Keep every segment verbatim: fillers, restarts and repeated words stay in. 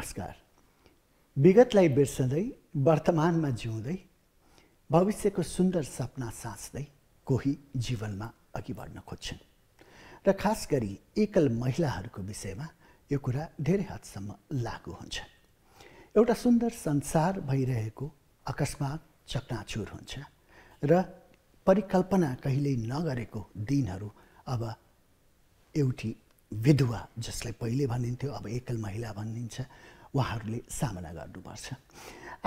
नमस्कार। विगतलाई बिर्सदै वर्तमानमा जिउँदै भविष्यको सुन्दर सपना साँच्दै कोही जीवनमा अघि बढ्न खोज्छन् र खास गरी एकल महिलाहरूको विषयमा यो कुरा धेरै हदसम्म लागू हुन्छ। एउटा सुन्दर संसार भइरहेको अकस्मात चकनाचुर हुन्छ र परिकल्पना कहिल्यै नगरेको दिनहरू अब एउटी विधवा जसलाई पहिले भनिन्थ्यो अब एकल महिला भनिन्छ उहाँहरूले सामना गर्नुपर्छ।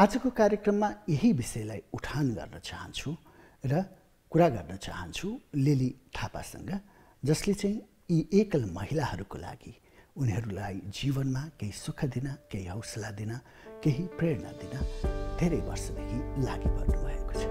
आजको कार्यक्रममा यही विषयलाई उठान गर्न चाहन्छु र कुरा गर्न चाहन्छु लिली थापासँग, जसले चाहिँ यी एकल महिलाहरूको लागि उनीहरूलाई जीवनमा केही सुख दिन, केही हौसला दिन, केही प्रेरणा दिन धेरै वर्षदेखि लागि पर्नु भएको छ।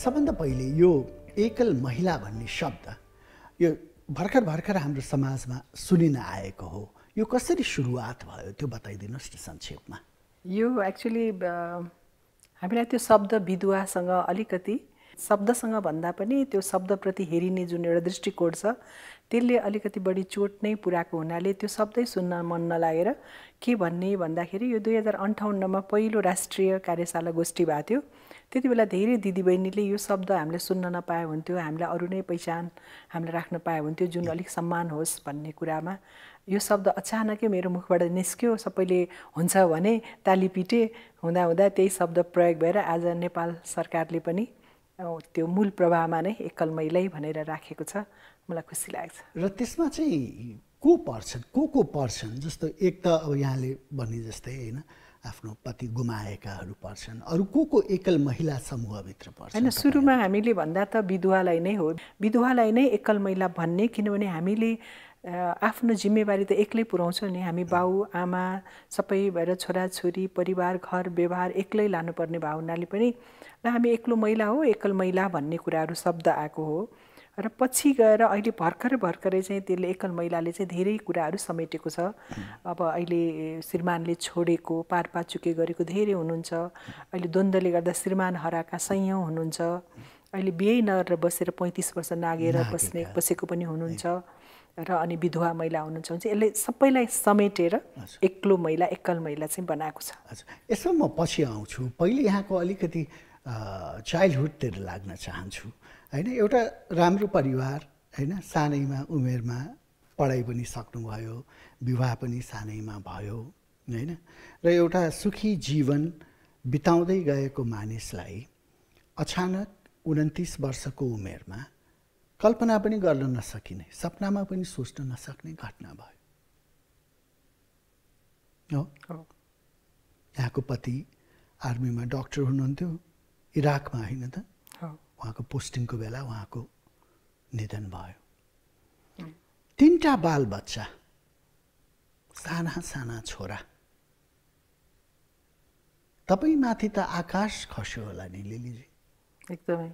सबभन्दा पहिले यो एकल महिला भन्ने शब्द यो भर्खर भर्खर हाम्रो समाजमा सुनिन आएको हो, यो कसरी सुरुवात भयो त्यो बताइदिनुहोस् न संक्षेपमा। यो एक्चुअली हामीलाई त्यो शब्द विधवासँग अलिकति शब्दसँग भन्दा पनि त्यो शब्दप्रति हेरिने जुन एउटा दृष्टिकोण छ त्यसले अलिकति बढी चोट नै पुर्याएको हुनाले त्यो शब्दै सुन्न मन नलागेर के भन्ने भन्दाखेरि यो दुई हजार अन्ठाउन्नमा पहिलो राष्ट्रिय कार्यशाला गोष्ठी भएको थियो। त्यति बेला धेरै दिदीबहिनीले यो शब्द हामीले सुन्न नपाए हुन्थ्यो, हामीलाई अरू नै पहिचान हामीले राख्न पाए हुन्थ्यो जुन अलिक सम्मान होस् भन्ने कुरामा यो शब्द अचानकै मेरो मुखबाट निस्क्यो। सबैले हुन्छ भने ताली पिटे हुँदा हुँदा त्यही शब्द प्रयोग भएर आज नेपाल सरकारले पनि त्यो मूल प्रभावमा नै एकल महिलै भनेर राखेको छ। मलाई खुसी लाग्छ। र त्यसमा चाहिँ को पर्छन् को को पर्छन् जस्तो एक त अब यहाँले भने जस्तै होइन आफ्नो पति गुमाएकाहरू पर्छन्, अरू को को एकल महिला समूहभित्र पर्छ होइन। सुरुमा हामीले भन्दा त विधवालाई नै हो, विधवालाई नै एकल महिला भन्ने, किनभने हामीले आफ्नो जिम्मेवारी त एक्लै पुर्याउँछौँ नि हामी, बाउ आमा सबै भएर छोराछोरी परिवार घर व्यवहार एक्लै लानुपर्ने भाव हुनाले पनि र हामी एक्लो महिला हो एकल महिला भन्ने कुराहरू शब्द आएको हो। र पछि गएर अहिले भर्खर भर्खरै चाहिँ त्यसले एकल महिलाले चाहिँ धेरै कुराहरू समेटेको छ। अब अहिले श्रीमानले छोडेको पारपाचुके गरेको धेरै हुनुहुन्छ, अहिले द्वन्द्वले गर्दा श्रीमान हराएका सयौँ हुनुहुन्छ, अहिले बिहे नगरेर बसेर पैँतिस वर्ष नागेर बस्ने बसेको पनि हुनुहुन्छ र अनि विधवा महिला हुनुहुन्छ। हुन्छ यसले सबैलाई समेटेर एक्लो महिला एकल महिला चाहिँ बनाएको छ। यसमा म पछि आउँछु, पहिले यहाँको अलिकति चाइल्डहुडतिर लाग्न चाहन्छु होइन। एउटा राम्रो परिवार होइन, सानैमा उमेरमा पढाइ पनि सक्नुभयो, विवाह पनि सानैमा भयो होइन, र एउटा सुखी जीवन बिताउँदै गएको मानिसलाई अचानक उन्तिस वर्षको उमेरमा कल्पना पनि गर्न नसकिने, सपनामा पनि सोच्न नसक्ने घटना भयो। यहाँको पति आर्मीमा डक्टर हुनुहुन्थ्यो, इराकमा होइन त, उहाँको पोस्टिङको बेला उहाँको निधन भयो। तिनवटा बालबच्चा साना साना छोरा, तपाईँमाथि त आकाश खस्यो होला नि लिलीजी। एकदमै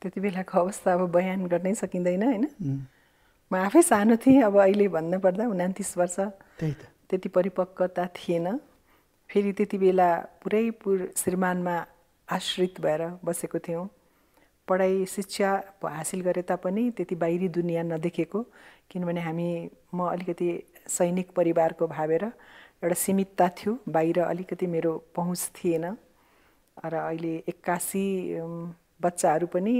त्यति बेलाको अवस्था अब बयान गर्नै सकिँदैन होइन। म आफै सानो थिएँ, अब अहिले भन्नुपर्दा उन्तिस वर्ष, त्यही त त्यति परिपक्वता थिएन। फेरि त्यति बेला पुरै पुर श्रीमानमा आश्रित भएर बसेको थियौँ। पढाइ शिक्षा हासिल गरे तापनि त्यति बाहिरी दुनियाँ नदेखेको, किनभने हामी म अलिकति सैनिक परिवारको भावेर एउटा सीमितता थियो, बाहिर अलिकति मेरो पहुँच थिएन। र अहिले एक्कासी बच्चाहरू पनि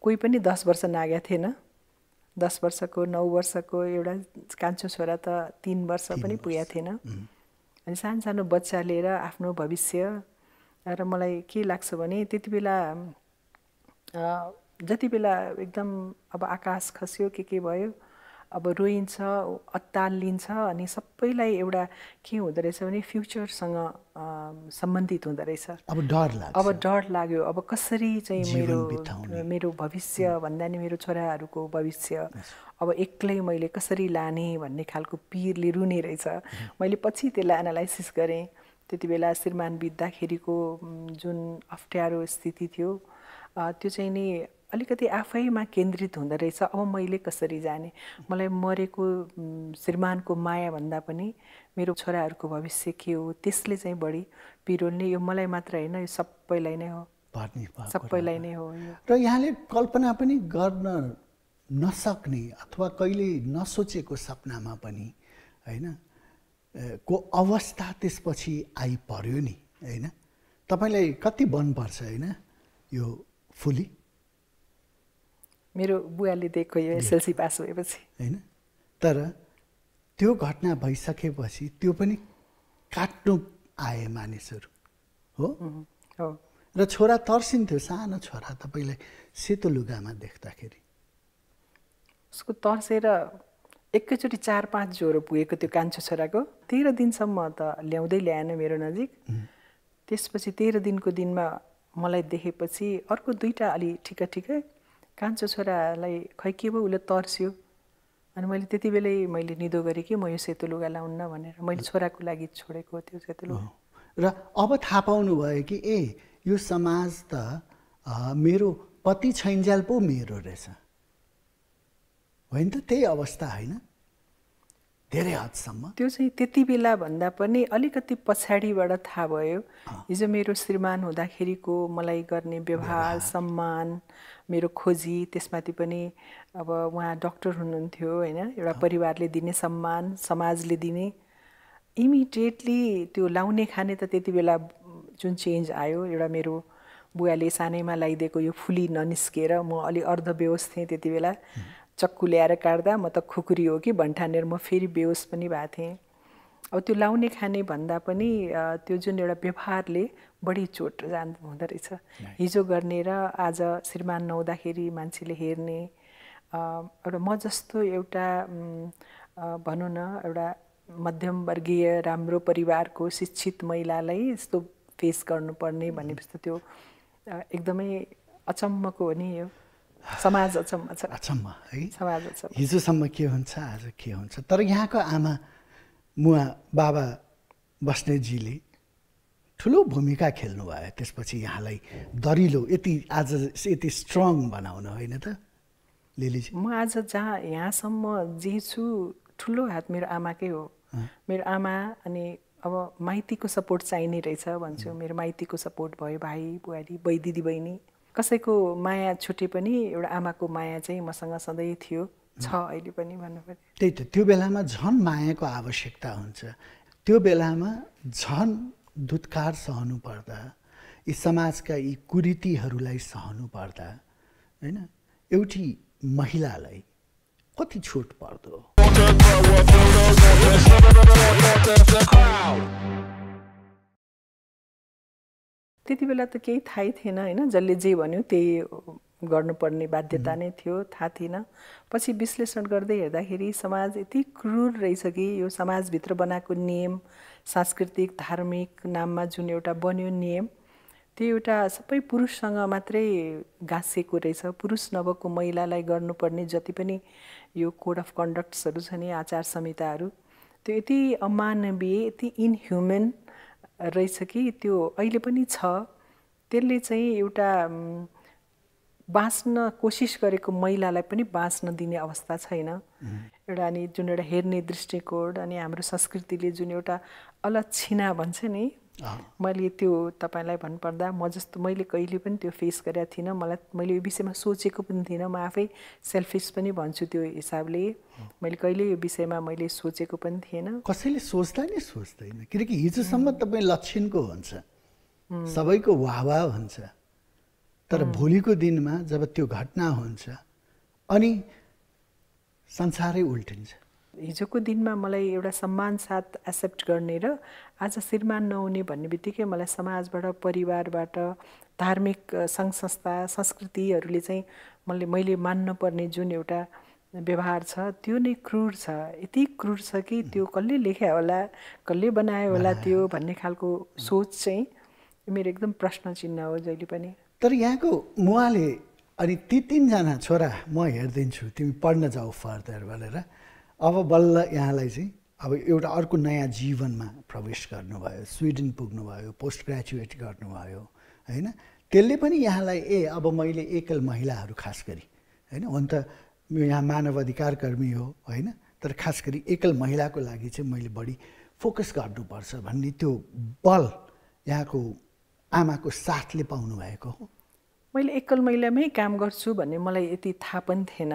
कोही पनि दस वर्ष नागेको थिएन, दस वर्षको नौ वर्षको एउटा कान्छो छोरा त तिन वर्ष पनि पुगेको थिएन। अनि सानो सानो बच्चा लिएर आफ्नो भविष्य, र मलाई के लाग्छ भने त्यति बेला जति बेला एकदम अब आकाश खस्यो के के भयो अब रोइन्छ अत्ताल लिन्छ अनि सबैलाई एउटा के हुँदो रहेछ भने फ्युचरसँग सम्बन्धित हुँदो रहेछ। अब डर लाग्यो, अब डर लाग्यो अब कसरी चाहिँ मेरो मेरो भविष्य भन्दा नि मेरो छोराहरूको भविष्य अब एक्लै मैले कसरी लाने भन्ने खालको पीरले रुने रहेछ। मैले पछि त्यसलाई एनालाइसिस गरेँ। त्यति बेला श्रीमान बित्दाखेरिको जुन अप्ठ्यारो स्थिति थियो त्यो चाहिँ नि अलिकति आफैमा केन्द्रित हुँदो रहेछ। अब मैले कसरी जाने, मलाई मरेको श्रीमानको माया भन्दा पनि मेरो छोराहरूको भविष्य के हो त्यसले चाहिँ बढी पिरोल्ने। यो मलाई मात्र होइन, यो सबैलाई नै हो, सबैलाई नै हो। र यहाँले कल्पना पनि गर्न नसक्ने अथवा कहिले नसोचेको सपनामा पनि होइन को अवस्था त्यसपछि आइपर्यो नि होइन। तपाईँलाई कति भन्नुपर्छ होइन यो फुली मेरो बुवाले दिएको यो एसएलसी पास भएपछि हैन, तर त्यो घटना भइसकेपछि त्यो पनि काट्नु आए मानिसहरू हो हो। र छोरा तर्सिन्थ्यो, सानो छोरा तपाईलाई सेतो लुगामा देख्दाखेरि उसको तर्सेर एकैचोटि चार पाँच ज्वरो पुगेको त्यो कान्छो छोराको। तेह्र दिनसम्म त ल्याउँदै ल्याएन मेरो नजिक। त्यसपछि तेह्र दिनको दिनमा मलाई देखेपछि अर्को दुईटा अलि ठिक ठिकै कान्छो छोरालाई खै के भयो उसले तर्स्यो। अनि मैले त्यति बेलै मैले निदो गरेँ कि म यो सेतो लुगा लाउन्न भनेर, मैले छोराको लागि छोडेको त्यो सेतो लुगा। र अब थाहा पाउनु भयो कि ए यो समाज त मेरो पति छैन्जेल पो मेरो रहेछ, होइन त त्यही अवस्था होइन धेरै हदसम्म। त्यो चाहिँ त्यति बेला भन्दा पनि अलिकति पछाडिबाट थाहा भयो। हिजो मेरो श्रीमान हुँदाखेरिको मलाई गर्ने व्यवहार सम्मान मेरो खोजी त्यसमाथि पनि अब उहाँ डक्टर हुनुहुन्थ्यो होइन, एउटा परिवारले दिने सम्मान समाजले दिने इमिडिएटली त्यो लाउने खाने त त्यति बेला जुन चेन्ज आयो एउटा मेरो बुवाले सानैमा लगाइदिएको यो फुली ननिस्केर म अलि अर्धबेहोस थिएँ त्यति बेला। चक्कु ल्याएर काट्दा म त खुकुरी हो कि भन्ठानेर म फेरि बेहोस पनि भएको थिएँ। अब त्यो लाउने खाने भन्दा पनि त्यो जुन एउटा व्यवहारले बढी चोट जानु हुँदो रहेछ। हिजो गर्ने र आज श्रीमान नहुँदाखेरि मान्छेले हेर्ने एउटा म जस्तो एउटा भनौँ न एउटा मध्यमवर्गीय राम्रो परिवारको शिक्षित महिलालाई यस्तो फेस गर्नुपर्ने भनेपछि त्यो एकदमै अचम्मको हो नि यो समाज। अचम्म अचम्म है समाज, अचम्म। हिजोसम्म के हुन्छ आज के हुन्छ। तर यहाँको आमा मुवा बाबा बस्नेतजीले ठुलो भूमिका खेल्नुभयो त्यसपछि यहाँलाई दरिलो यति आज यति स्ट्रङ बनाउन, होइन त लिलीजी? म आज जहाँ यहाँसम्म जे छु ठुलो हात मेरो आमाकै हो। मेरो आमा अनि अब माइतीको सपोर्ट चाहिने रहेछ भन्छु। मेरो माइतीको सपोर्ट भयो, भाइ बुहारी बै दिदी बहिनी कसैको माया छुटे पनि एउटा आमाको माया चाहिँ मसँग सधैँ थियो, छ अहिले पनि भन्नु पर्यो। त्यही त, त्यो बेलामा झन् मायाको आवश्यकता हुन्छ। त्यो बेलामा झन् दुत्कार सहनु पर्दा, यी समाजका यी कुरीतिहरूलाई सहनु पर्दा होइन एउटी महिलालाई कति छुट पर्दो। त्यति बेला त केही थाहै थिएन होइन, जसले जे भन्यो त्यही गर्नुपर्ने बाध्यता नै थियो, थाहा थिएन। पछि विश्लेषण गर्दै हेर्दाखेरि समाज यति क्रूर रहेछ कि यो समाजभित्र बनाएको नियम सांस्कृतिक धार्मिक नाममा जुन एउटा बन्यो नियम त्यो एउटा सबै पुरुषसँग मात्रै गाँसिएको रहेछ। पुरुष नभएको महिलालाई गर्नुपर्ने जति पनि यो कोड अफ कन्डक्ट्सहरू छ नि, आचार संहिताहरू, त्यो यति अमानवीय यति इनह्युमन रहेछ कि त्यो अहिले पनि छ। त्यसले चाहिँ एउटा बाँच्न कोसिस गरेको महिलालाई पनि बाँच्न दिने अवस्था छैन। एउटा अनि जुन एउटा हेर्ने दृष्टिकोण अनि हाम्रो संस्कृतिले जुन एउटा अलक्षिणा भन्छ नि, मैले त्यो तपाईँलाई भन्नुपर्दा म जस्तो मैले कहिले पनि त्यो फेस गरेको थिइनँ। मलाई मैले यो विषयमा सोचेको पनि थिइनँ। म आफै सेल्फिस पनि भन्छु त्यो हिसाबले। मैले कहिले यो विषयमा मैले सोचेको पनि थिएन। कसैले सोच्दा नै सोच्दैन किनकि हिजोसम्म तपाईँ लक्षिणको हुन्छ, सबैको वाहवाह हुन्छ, तर भोलिको दिनमा जब त्यो घटना हुन्छ अनि संसारै उल्टिन्छ। हिजोको दिनमा मलाई एउटा सम्मान साथ एक्सेप्ट गर्ने र आज श्रीमान नहुने भन्ने बित्तिकै मलाई समाजबाट परिवारबाट धार्मिक सङ्घ संस्था संस्कृतिहरूले चाहिँ मैले मैले मान्नुपर्ने जुन एउटा व्यवहार छ त्यो नै क्रूर छ, यति क्रूर छ कि त्यो कसले लेख्या होला, कसले बनायो होला त्यो भन्ने खालको सोच चाहिँ मेरो एकदम प्रश्न चिन्ह हो जहिले पनि। तर यहाँको मुवाले अनि ती तीनजना छोरा म हेर्दिन्छु तिमी पढ्न जाऊ फर्दर भनेर अब बल्ल यहाँलाई चाहिँ अब एउटा अर्को नयाँ जीवनमा प्रवेश गर्नुभयो, स्विडेन पुग्नुभयो, पोस्ट ग्रेजुएट गर्नुभयो हैन, त्यसले पनि यहाँलाई ए अब मैले एकल महिलाहरू खास गरी हैन हुन त यहाँ मानव अधिकार कर्मी हो हैन, तर खास गरी एकल महिलाको लागि चाहिँ मैले बढी फोकस गर्नुपर्छ भन्ने त्यो बल यहाँको आमाको साथले पाउनु भएको हो। मैले एकल महिलामै काम गर्छु भन्ने मलाई यति थाहा पनि थिएन।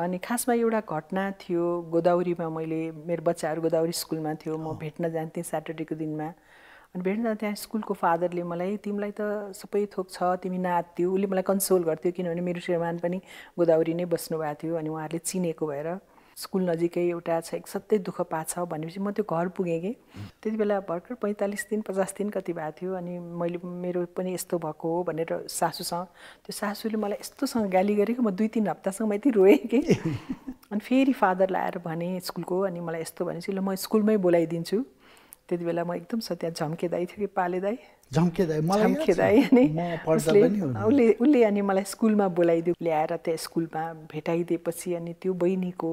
अनि खासमा एउटा घटना थियो गोदावरीमा, मैले मेरो बच्चाहरू गोदावरी स्कुलमा थियो, म भेट्न जान्थेँ स्याटरडेको दिनमा। अनि भेट्न जाँदा स्कुलको फादरले मलाई तिमीलाई त सबै थोक छ, तिमी नाच्थ्यौ, उसले मलाई कन्सोल गर्थ्यो किनभने मेरो श्रीमान पनि गोदावरी नै बस्नुभएको थियो अनि उहाँहरूले चिनेको भएर स्कुल नजिकै एउटा छ एकसत्तै दुःख पाछ भनेपछि म त्यो घर पुगेँ कि त्यति बेला भर्खर पैँतालिस दिन पचास दिन कति भएको थियो। अनि मैले मेरो पनि यस्तो भएको हो भनेर सासूसँग, त्यो सासूले मलाई यस्तोसँग गाली गरेको म दुई तिन हप्तासँग म यति रोएँ कि अनि फेरि फादरलाई आएर भने स्कुलको, अनि मलाई यस्तो भनेपछि ल म स्कुलमै बोलाइदिन्छु। त्यति बेला म एकदम सत्य झम्के दाइ थियो कि पाले दाइ, झम्के दाइ झम्के दाइ अनि उसले उसले अनि मलाई स्कुलमा बोलाइदियो, ल्याएर त्यहाँ स्कुलमा भेटाइदिएपछि अनि त्यो बहिनीको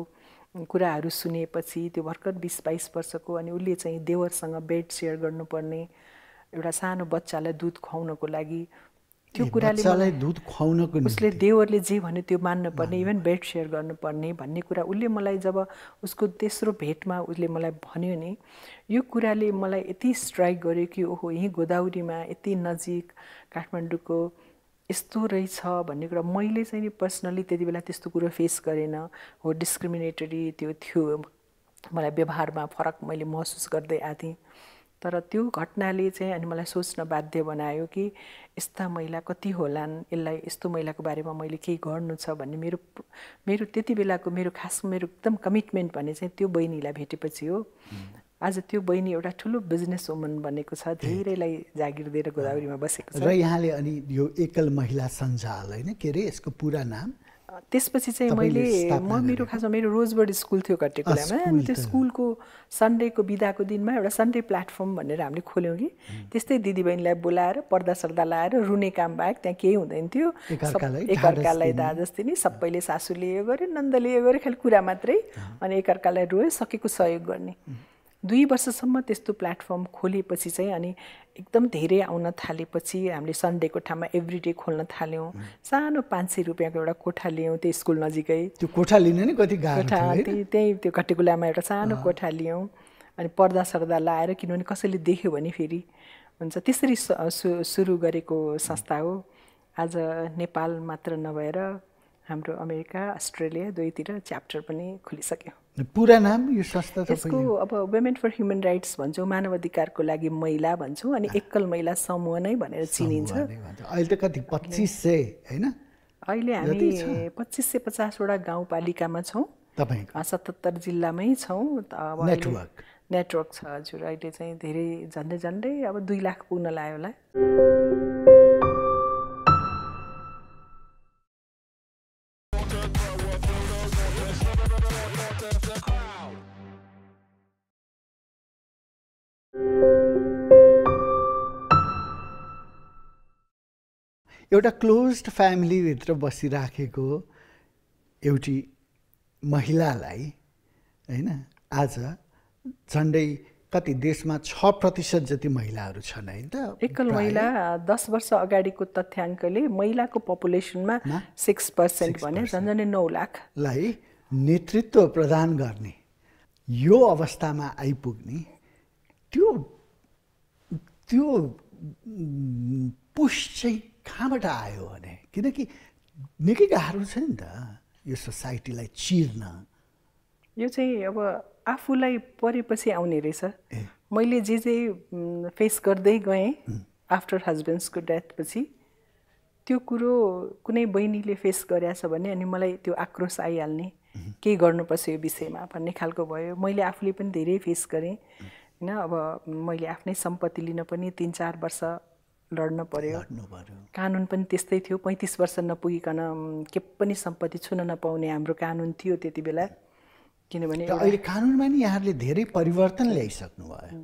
कुराहरू सुनेपछि त्यो भर्खर बिस बाइस वर्षको, अनि उसले चाहिँ देवरसँग बेड सेयर गर्नुपर्ने, एउटा सानो बच्चालाई दुध खुवाउनको लागि त्यो कुराले उसले देवरले जे भन्यो त्यो मान्नुपर्ने, इभन बेड सेयर गर्नुपर्ने भन्ने कुरा उसले मलाई जब उसको तेस्रो भेटमा उसले मलाई भन्यो नि, यो कुराले मलाई यति स्ट्राइक गर्यो कि ओहो यहीँ गोदावरीमा यति नजिक काठमाडौँको यस्तो रहेछ भन्ने कुरा मैले चाहिँ नि पर्सनली त्यति बेला त्यस्तो कुरो फेस गरेन हो, डिस्क्रिमिनेटरी त्यो थियो मलाई व्यवहारमा फरक मैले महसुस गर्दै आएको थिएँ। तर त्यो घटनाले चाहिँ अनि मलाई सोच्न बाध्य बनायो कि यस्ता महिला कति होलान्, यसलाई यस्तो महिलाको बारेमा मैले केही गर्नु छ भन्ने मेरो मेरो त्यति बेलाको मेरो खास मेरो एकदम कमिटमेन्ट भन्ने चाहिँ त्यो बहिनीलाई भेटेपछि हो। आज त्यो बहिनी एउटा ठुलो बिजनेस वुमन बनेको छ, धेरैलाई जागिर दिएर गोदावरीमा बसेको छ। र यहाँले अनि यो एकल महिला सञ्जाल हैन के रे यसको पुरा नाम त्यसपछि चाहिँ मैले म मेरो खासमा मेरो रोजबर्ड स्कुल थियो कटेकोलामा, अनि त्यो स्कुलको सन्डेको बिदाको दिनमा एउटा सन्डे प्लेटफर्म भनेर हामीले खोल्यौँ कि त्यस्तै दिदीबहिनीलाई बोलाएर पर्दा सर्दा लाएर रुने काम बाहेक त्यहाँ केही हुँदैन थियो, एकअर्कालाई दा जस्तै नि सबैले सासूले यो गर्यो नन्दले यो गर्यो खालि कुरा मात्रै, अनि एकअर्कालाई रोयो सकेको सहयोग गर्ने। दुई वर्षसम्म त्यस्तो प्लेटफर्म खोलेपछि चाहिँ अनि एकदम धेरै आउन थालेपछि हामीले सन्डेको ठाउँमा एभ्री डे खोल्न थाल्यौँ। सानो पाँच सय रुपियाँको एउटा कोठा लियौँ त्यो स्कुल नजिकै, त्यो कोठा लिनु नि कति गाह्रो थियो, त्यही त्यो कटेकुलामा एउटा सानो कोठा लियौँ अनि पर्दा सर्दा लाएर किनभने कसैले देख्यो भने फेरि हुन्छ, त्यसरी सुरु गरेको संस्था हो। आज नेपाल मात्र नभएर हाम्रो अमेरिका अस्ट्रेलिया दुवैतिर च्याप्टर पनि खोलिसक्यो। पुरा नाम यो संस्था यसको अब वुमेन फर ह्युमन राइट्स भन्छौँ, मानव अधिकारको लागि महिला भन्छौँ अनि एकल महिला समूह नै भनेर चिनिन्छ। अहिले त कति पच्चिस सय होइन, अहिले हामी पच्चिस सय पचासवटा गाउँपालिकामा छौँ, सतहत्तर जिल्लामै छौँ। अब नेटवर्क नेटवर्क छ हजुर, अहिले चाहिँ धेरै झन्डै झन्डै अब दुई लाख पुग्न लाग्यो होला। एउटा क्लोज्ड फ्यामिलीभित्र बसिराखेको एउटी महिलालाई हैन आज झन्डै कति देशमा छ प्रतिशत जति महिलाहरू छन् हैन त, एकल महिला दस वर्ष अगाडिको तथ्याङ्कले महिलाको पपुलेसनमा सिक्स पर्सेन्ट भने झन्झनै नौ लाखलाई नेतृत्व प्रदान गर्ने यो अवस्थामा आइपुग्ने त्यो त्यो पुष चाहिँ कहाँबाट आयो भने, किनकि निकै गाह्रो छ नि त यो सोसाइटीलाई चिर्न, यो चाहिँ अब आफूलाई परेपछि आउने रहेछ। मैले जे जे फेस गर्दै गएँ आफ्टर हस्बेन्ड्सको डेथपछि त्यो कुरो कुनै बहिनीले फेस गरेछ भने अनि मलाई त्यो आक्रोश आइहाल्ने, केही गर्नुपर्छ यो विषयमा भन्ने खालको भयो। मैले आफूले पनि धेरै फेस गरेँ होइन, अब मैले आफ्नै सम्पत्ति लिन पनि तिन चार वर्ष लड्न पर्यो कानून पनि त्यस्तै थियो पैंतीस वर्ष नपुगिकन के पनि सम्पत्ति छुन नपाउने हाम्रो कानून थियो त्यति बेला किनभने अहिले कानूनमा नि यहाँहरूले धेरै परिवर्तन ल्याइसक्नु भयो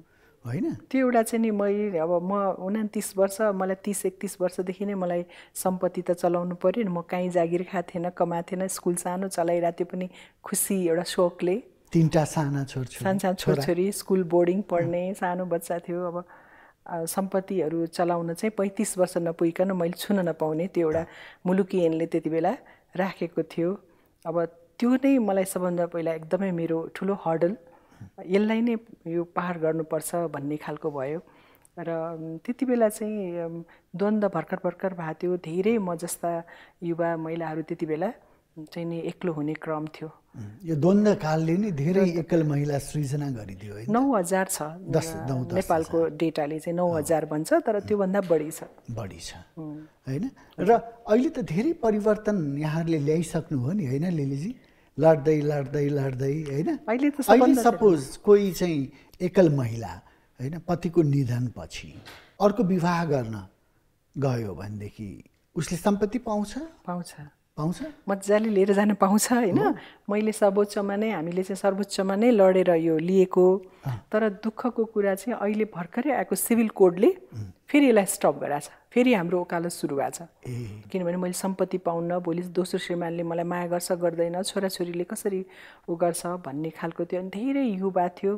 हैन त्यो एउटा चाहिँ नि मैले अब म उनन्तीस वर्ष मलाई तीस एकतीस वर्षदेखि नै मलाई सम्पत्ति त चलाउनु पर्यो म कहीं जागिर खाथेन कमाथेन स्कुल सानो चलाइरा त्यो पनि खुसी एउटा शौकले तीनटा साना छोरछोरी छोरछोरी स्कुल बोर्डिङ पढ्ने सानो बच्चा थियो अब सम्पत्तिहरु चलाउन चाहिँ पैंतीस वर्ष नपुगिकन मैले छुन नपाउने त्यो एउटा मुलुकीयनले त्यति बेला राखेको थियो अब त्यो नै मलाई सबभन्दा पहिला एकदमै मेरो ठुलो हर्डल यसलाई नै यो पार गर्नुपर्छ भन्ने खालको भयो र त्यति बेला चाहिँ द्वन्द्व भर्खर भर्खर भाथ्यो धेरै म जस्ता युवा महिलाहरु त्यति बेला चाहिँ नि एक्लो हुने क्रम थियो यो द्वन्द्व कालले नि धेरै एकल महिला सृजना गरिदियो हैन नौ हजार छ नेपालको डेटाले चाहिँ नौ हजार भन्छ तर त्यो भन्दा बढी छ बढी छ हैन र अहिले त धेरै परिवर्तन यहाँहरुले ल्याइसक्नु हो नि हैन लिलीजी लड्दै लड्दै लड्दै हैन अहिले त सबभन्दा सपोज कोही चाहिँ एकल महिला हैन पतिको निधनपछि अर्को विवाह गर्न गयो भने देखि उसले सम्पत्ति पाउँछ पाउँछ पाउँछ मजाले लिएर जान पाउँछ हैन मैले सर्वोच्चमा नै हामीले चाहिँ सर्वोच्चमा नै लडेर यो लिएको तर दुःखको कुरा चाहिँ अहिले भर्खरै आएको सिभिल कोडले फेरि यसलाई स्टप गराछ फेरि हाम्रो ओकालो सुरु भएको छ किनभने मैले सम्पत्ति पाउन भोलि दोस्रो श्रीमानले मलाई माया गर्छ गर्दैन छोराछोरीले कसरी उ गर्छ भन्ने खालको थियो अनि धेरै युवा थियो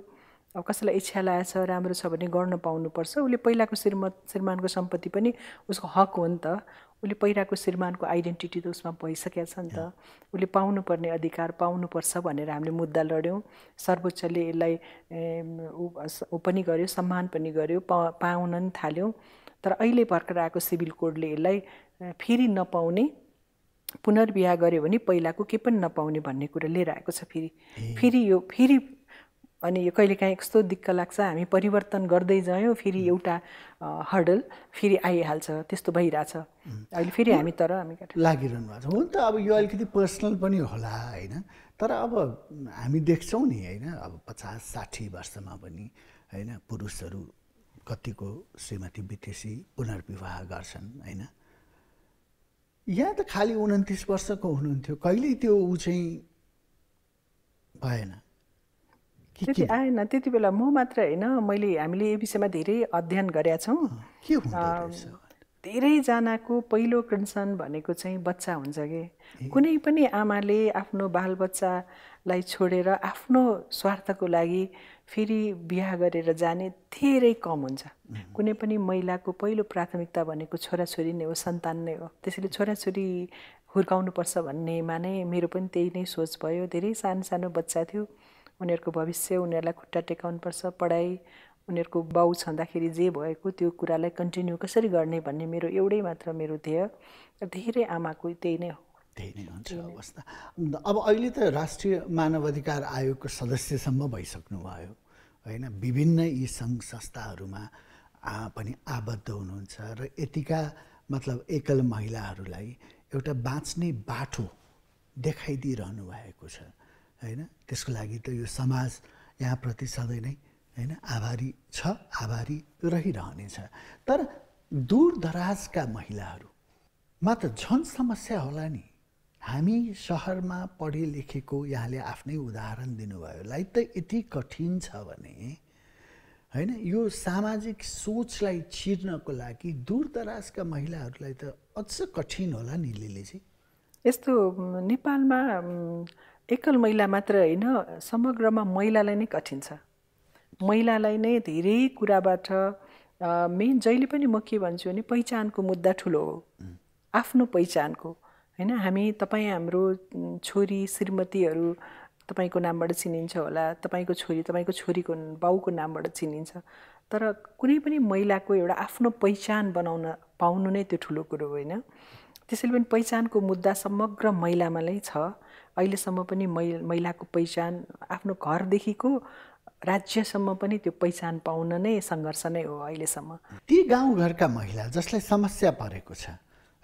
अब कसैलाई इच्छा लागेछ राम्रो छ भने गर्न पाउनुपर्छ उसले पहिलाको श्रीमत श्रीमानको सम्पत्ति पनि उसको हक हो नि त उले पहिराको श्रीमानको आइडेन्टिटी त उसमा भइसकेको छ नि त उले पाउनु पर्ने अधिकार पाउनुपर्छ भनेर हामीले मुद्दा लड्यौं सर्वोच्चले यसलाई उ पनि गर्यो सम्मान पनि गर्यो पाउन नि थाल्यौं तर अहिले भर्खर आएको सिभिल कोडले यसलाई फेरि नपाउने पुनर्विवाह गर्यो भने पहिलाको के पनि नपाउने भन्ने कुरा लिएर आएको छ फेरि फेरि यो फेरि अनि यो कहिलेकाहीँ यस्तो दिक्क लाग्छ हामी परिवर्तन गर्दै जायौं फेरि एउटा हर्डल फेरि आइहाल्छ त्यस्तो भइराछ अहिले फेरि हामी तर हामी लागिरहनु भएको छ हो नि त अब यो अलिकति पर्सनल पनि होला हैन तर अब हामी देख्छौं नि हैन अब पचास साठी वर्षमा पनि हैन पुरुषहरू कतिको श्रीमती विदेशी पुनर्विवाह गर्छन् हैन यहाँ त खाली उनन्तीस वर्षको हुनुहुन्थ्यो कहिले त्यो उ चाहिँ भएन त्यति आएन त्यति बेला म मात्र हैन मैले हामीले यो विषयमा धेरै अध्ययन गरेका छौं के हुन्छ धेरैजनाको पहिलो कन्सर्न भनेको चाहिँ बच्चा हुन्छ के कुनै पनि आमाले आफ्नो बालबच्चालाई छोडेर आफ्नो स्वार्थको लागि फेरि बिहा गरेर जाने धेरै कम हुन्छ कुनै पनि महिलाको पहिलो प्राथमिकता भनेको छोराछोरी नै हो सन्तान नै हो त्यसैले छोराछोरी हुर्काउनुपर्छ भन्नेमा नै मेरो पनि त्यही नै सोच भयो धेरै सानो सानो बच्चा थियो उनीहरुको भविष्य उनीहरुलाई खुट्टा टेकाउन पर्छ पढाइ उनीहरुको बाउ छँदाखेरि जे भएको त्यो कुरालाई कन्टिन्यू कसरी गर्ने भन्ने मेरो एउटै मात्र मेरो ध्येय धेरै आमाको त्यही नै हो त्यही नै हुन्छ अवस्था अब अहिले त राष्ट्रिय मानवाधिकार आयोगको सदस्यसम्म भइसक्नु भयो हैन विभिन्न यी संघ संस्थाहरुमा पनि आबद्ध हुनुहुन्छ र यतिका मतलब एकल महिलाहरुलाई एउटा बाँच्ने बाटो देखाइदिइरहनु भएको छ हैन त्यसको लागि त यो समाज यहाँ प्रति सधैं नै हैन आभारी छ आभारी रहिरहनेछ तर दूरदराजका महिलाहरू मात्र झन् समस्या होला नि हामी शहरमा पढे लेखेको यहाँले आफ्नै उदाहरण दिनुभयो लाई त यति कठिन छ भने हैन यो सामाजिक सोचलाई चिर्नको लागि दूरदराजका महिलाहरूलाई त अझ कठिन होला नि लिली जी यस्तो नेपालमा एकल महिला मात्र हैन समग्रमा महिलालाई नै कठिन छ महिलालाई नै धेरै कुराबाट मेन जहिले पनि म के भन्छु भने पहिचानको मुद्दा ठुलो हो आफ्नो पहिचानको हैन हामी तपाई हाम्रो छोरी श्रीमतीहरू तपाईको नामबाट चिनिन्छ होला तपाईको छोरी तपाईको छोरीको बाउको नामबाट चिनिन्छ तर कुनै पनि महिलाको एउटा आफ्नो पहिचान बनाउन पाउनु नै त्यो ठुलो कुरा हो हैन त्यसैले पनि पहिचानको मुद्दा समग्र महिलामा नै छ अहिलेसम्म पनि महिलाको पहिचान आफ्नो घरदेखिको राज्यसम्म पनि त्यो पहिचान पाउन नै संघर्ष नै हो अहिलेसम्म ती गाउँघरका महिला जसलाई समस्या परेको छ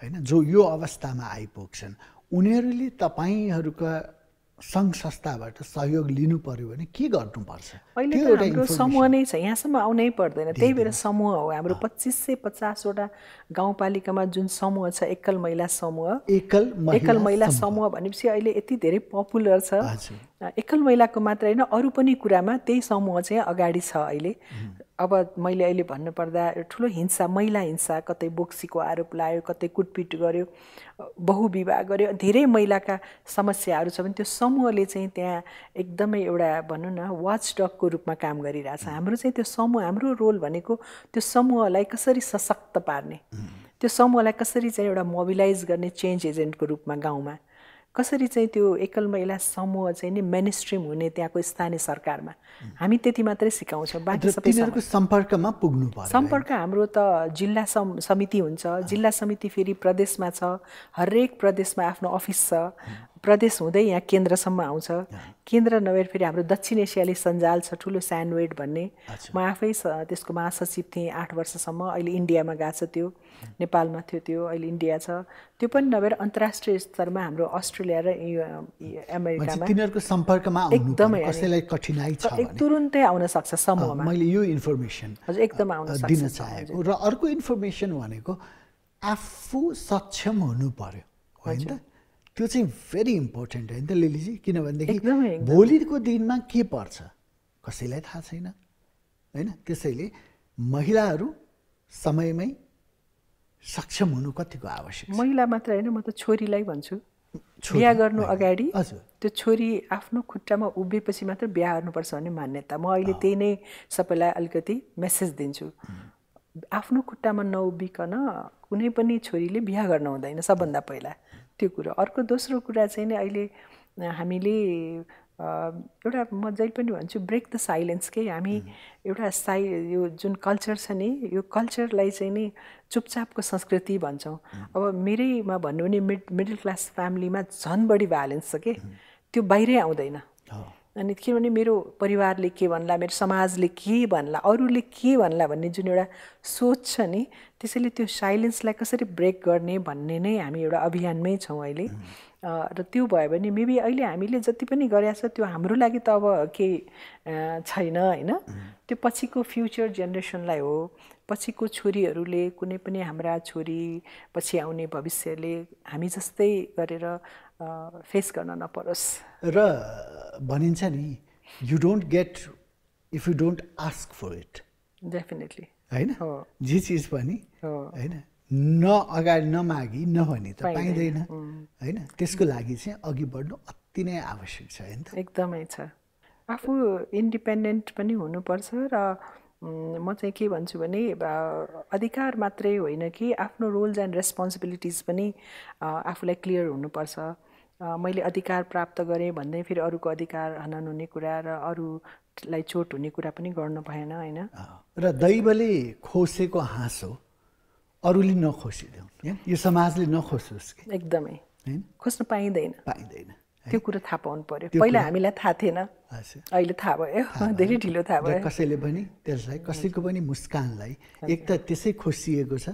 हैन जो यो अवस्थामा आइपुग्छन् उनीहरूले तपाईहरुका संघ संस्थाबाट सहयोग लिनु पर्यो भने के गर्नुपर्छ? अहिले त हाम्रो समूह नै छ, यहाँसम्म आउनै पर्दैन, त्यही भएर समूह हो हाम्रो। पच्चीस सौ पचास वटा गाउँपालिकामा जुन समूह छ, एकल महिला समूह, एकल एकल महिला समूह भनेपछि अहिले यति धेरै पपुलर छ। एकल महिलाको मात्र हैन, अरू पनि कुरामा त्यही समूह चाहिँ अगाडि छ अहिले। अब मैले अहिले भन्नुपर्दा ठुलो हिंसा, महिला हिंसा, कतै बोक्सीको आरोप लायो, कतै कुटपिट गर्यो, बहुविवाह गर्यो, धेरै महिलाका समस्याहरू छ भने त्यो समूहले चाहिँ त्यहाँ एकदमै एउटा भनौँ न वाचडगको रूपमा काम गरिरहेछ। हाम्रो चाहिँ त्यो समूह, हाम्रो रोल भनेको त्यो समूहलाई कसरी सशक्त पार्ने, त्यो समूहलाई कसरी चाहिँ एउटा मोबिलाइज गर्ने चेन्ज एजेन्टको रूपमा गाउँमा, कसरी चाहिँ त्यो एकल महिला समूह चाहिँ नि मेनस्ट्रिम हुने त्यहाँको स्थानीय सरकारमा। हामी त्यति मात्रै सिकाउँछौँ, बाँकी सबै तिनीहरुको सम्पर्कमा पुग्नु पर्छ। सम्पर्क हाम्रो त जिल्ला समिति हुन्छ, जिल्ला समिति फेरि प्रदेशमा छ, हरेक प्रदेशमा आफ्नो अफिस छ, प्रदेश हुँदै यहाँ केन्द्रसम्म आउँछ, केन्द्र नभएर फेरि हाम्रो दक्षिण एसियाली सञ्जाल छ ठुलो स्यान्डवेड भन्ने। म आफै त्यसको महासचिव थिएँ आठ वर्षसम्म, अहिले इन्डियामा गएको छ, त्यो नेपालमा थियो, त्यो अहिले इन्डिया छ। त्यो पनि नभएर अन्तर्राष्ट्रिय स्तरमा हाम्रो अस्ट्रेलिया र अमेरिकामा तिनीहरुको सम्पर्कमा एकदमै कसैलाई कठिनाई छ भने तुरुन्तै आउन सक्छ समूहमा। मैले यो इन्फर्मेसन हजुर एकदम आउन दिन चाहेको। र अर्को इन्फर्मेसन भनेको आफू सक्षम हुनु पर्यो, होइन त? त्यो चाहिँ भेरी इम्पोर्टेन्ट है नि लिलीजी, किनभनेदेखि भोलिको दिनमा के पर्छ कसैलाई थाहा छैन, होइन? त्यसैले महिलाहरू समयमै सक्षम हुनु कतिको आवश्यक छ। महिला मात्र होइन, म त छोरीलाई भन्छु, बिहा गर्नु अगाडि त्यो छोरी आफ्नो खुट्टामा उभिएपछि मात्र बिहा गर्नुपर्छ भन्ने मान्यता, म अहिले त्यही नै सबैलाई अलिकति मेसेज दिन्छु। आफ्नो खुट्टामा नउभिकन कुनै पनि छोरीले बिहा गर्न हुँदैन सबभन्दा पहिला, त्यो कुरा। अर्को दोस्रो कुरा चाहिँ नि अहिले हामीले एउटा, म जहिले पनि भन्छु, ब्रेक द साइलेन्स के हामी एउटा साइ यो जुन कल्चर छ नि, यो कल्चरलाई चाहिँ नि चुपचापको संस्कृति भन्छौँ। अब मेरैमा भन्नु भने मिड मिडल क्लास फ्यामिलीमा झन् बढी भ्यालेन्स छ के, त्यो बाहिरै आउँदैन। अनि किनभने मेरो परिवारले के भन्ला, मेरो समाजले के भन्ला, अरूले के भन्ला भन्ने जुन एउटा सोच छ नि, त्यसैले त्यो साइलेन्सलाई कसरी ब्रेक गर्ने भन्ने नै हामी एउटा अभियानमै छौँ अहिले। र त्यो भयो भने मेबी अहिले हामीले जति पनि गरेका छ त्यो हाम्रो लागि त अब केही छैन, होइन? त्यो पछिको फ्युचर जेनेरेसनलाई हो, पछिको छोरीहरूले, कुनै पनि हाम्रा छोरी पछि आउने भविष्यले हामी जस्तै गरेर फेस गर्न नपरोस्। र भनिन्छ नि, you don't get if you don't ask for it. Definitely, होइन? जे चिज पनि, होइन, न अगाडि नमागी नभनी त पाइँदैन, होइन? त्यसको लागि चाहिँ अघि बढ्नु अति नै आवश्यक छ, होइन त? एकदमै छ। आफू इन्डिपेन्डेन्ट पनि हुनुपर्छ। र म चाहिँ के भन्छु भने अधिकार मात्रै होइन कि आफ्नो रोल्स एन्ड रेस्पोन्सिबिलिटिज पनि आफूलाई क्लियर हुनुपर्छ। मैले अधिकार प्राप्त गरेँ भन्दै फेरि अरूको अधिकार हनन हुने कुरा र अरूलाई चोट हुने कुरा पनि गर्नु भएन, होइन? र दैवले खोसेको हाँसो अरूले नखोसिदिउँ, यो समाजले नखोसोस् कि, एकदमै होइन? खोज्नु पाइँदैन, पाइँदैन, त्यो कुरा थाहा पाउनु पर्यो। पहिला हामीलाई थाहा थिएन, अहिले थाहा भयो, धेरै ढिलो थाहा भयो। कसैले पनि त्यसलाई, कसैको पनि मुस्कानलाई, एक त त्यसै खोसिएको छ,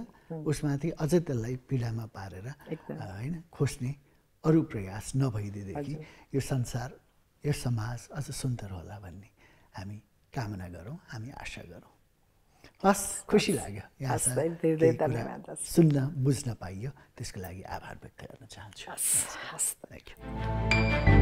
उसमाथि अझ त्यसलाई पीडामा पारेर, होइन, खोज्ने अरू प्रयास नभइदिएदेखि यो संसार, यो समाज अझ सुन्दर होला भन्ने हामी कामना गरौँ, हामी आशा गरौँ। हस्, खुसी लाग्यो यहाँ सुन्न बुझ्न पाइयो, त्यसको लागि आभार व्यक्त गर्न चाहन्छु।